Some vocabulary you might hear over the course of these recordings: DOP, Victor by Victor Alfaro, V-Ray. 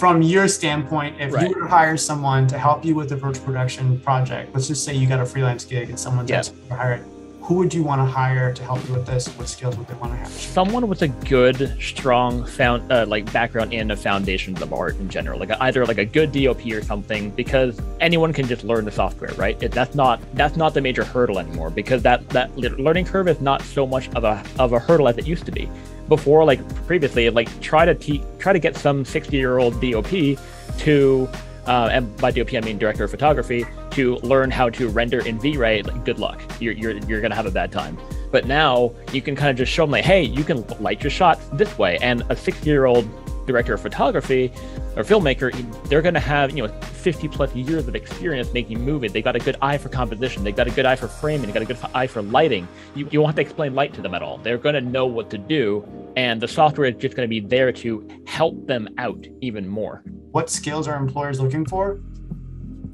from your standpoint, if you were to hire someone to help you with a virtual production project, let's just say you got a freelance gig and someone's asking you to hire it, who would you want to hire to help you with this? What skills would they want to have? Someone with a good, strong background in a foundation of art in general, like either like a good DOP or something, because anyone can just learn the software, right? That's not the major hurdle anymore, because that learning curve is not so much of a hurdle as it used to be. Before, like previously, like try to get some 60-year-old DOP to, and by DOP I mean director of photography, to learn how to render in V-Ray, like, good luck. You're gonna have a bad time. But now you can kind of just show them, like, hey, you can light your shots this way. And a 60-year-old director of photography or filmmaker, they're gonna have 50+ years of experience making movies. They got a good eye for composition. They got a good eye for framing. They got a good eye for lighting. You won't have to explain light to them at all. They're gonna know what to do, and the software is just gonna be there to help them out even more. What skills are employers looking for?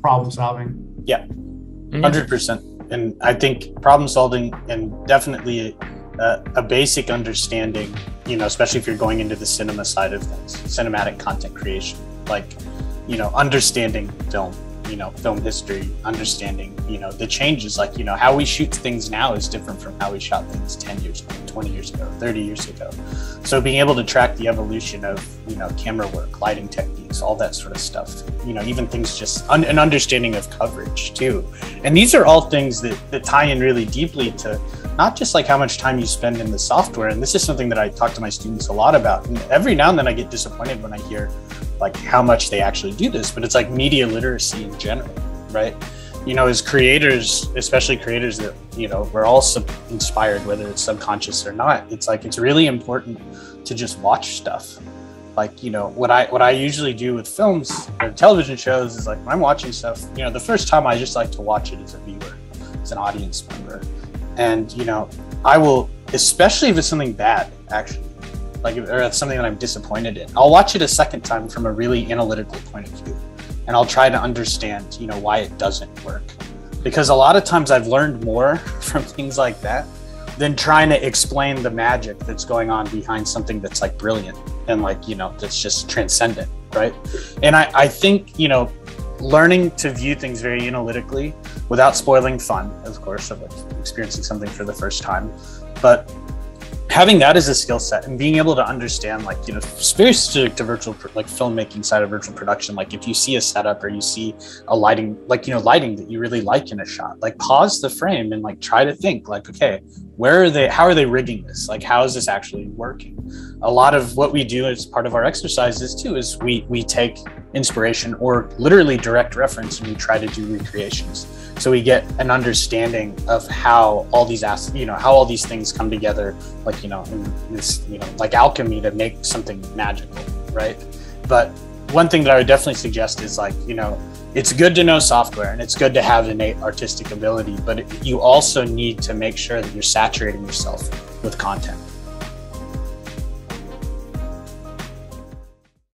Problem solving. Yeah, 100%. And I think problem solving, and definitely a basic understanding, especially if you're going into the cinema side of things, cinematic content creation, like, understanding film, film history, understanding, the changes, like, how we shoot things now is different from how we shot things 10 years ago, 20 years ago, 30 years ago. So being able to track the evolution of, camera work, lighting techniques, all that sort of stuff, even things just, an understanding of coverage too. And these are all things that tie in really deeply to not just like how much time you spend in the software. And this is something that I talk to my students a lot about. And every now and then I get disappointed when I hear like how much they actually do this, but it's like media literacy in general, right? As creators, especially creators that, we're all inspired, whether it's subconscious or not, it's like, it's really important to just watch stuff. Like, what I usually do with films or television shows is like, when I'm watching stuff, the first time I just like to watch it as a viewer, as an audience member. And, I will, especially if it's something bad, actually, like, or that's something that I'm disappointed in, I'll watch it a second time from a really analytical point of view. And I'll try to understand, why it doesn't work. Because a lot of times I've learned more from things like that than trying to explain the magic that's going on behind something that's like brilliant and like, that's just transcendent, right? And I think, learning to view things very analytically without spoiling fun, of course, of like experiencing something for the first time, but having that as a skill set and being able to understand, like, very specific to virtual, like filmmaking side of virtual production. Like if you see a setup or you see a lighting, like, lighting that you really like in a shot, like pause the frame and like try to think like, okay, how are they rigging this? Like, how is this actually working? A lot of what we do as part of our exercises too, is we take inspiration or literally direct reference and we try to do recreations. So we get an understanding of how all these things come together, like, like alchemy to make something magical, right? But one thing that I would definitely suggest is like, it's good to know software and it's good to have innate artistic ability, but you also need to make sure that you're saturating yourself with content.